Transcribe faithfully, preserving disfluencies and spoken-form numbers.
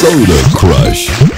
Soda Crush.